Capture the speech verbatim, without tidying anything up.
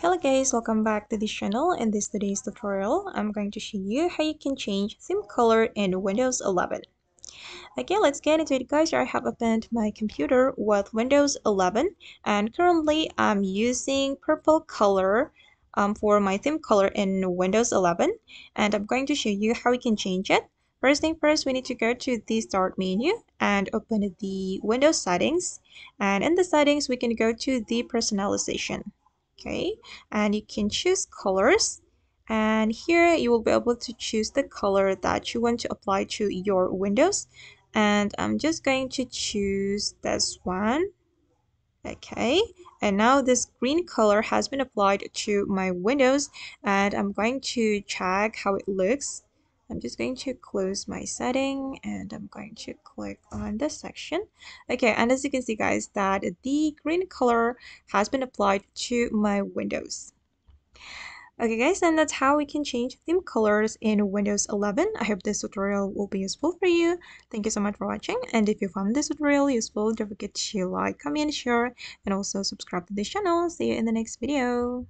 Hello guys, welcome back to this channel. In this today's tutorial, I'm going to show you how you can change theme color in Windows eleven. Okay, let's get into it guys. I have opened my computer with Windows eleven and currently I'm using purple color um, for my theme color in Windows eleven, and I'm going to show you how we can change it. First thing first, we need to go to the Start menu and open the Windows settings, and in the settings we can go to the personalization. Okay, and you can choose colors, and here you will be able to choose the color that you want to apply to your windows, and I'm just going to choose this one. Okay, and now this green color has been applied to my windows, and I'm going to check how it looks. I'm just going to close my setting and I'm going to click on this section. Okay, and as you can see guys, that the green color has been applied to my windows. Okay guys, and that's how we can change theme colors in Windows eleven. I hope this tutorial will be useful for you. Thank you so much for watching, and if you found this tutorial useful, don't forget to like, comment, share, and also subscribe to this channel. See you in the next video.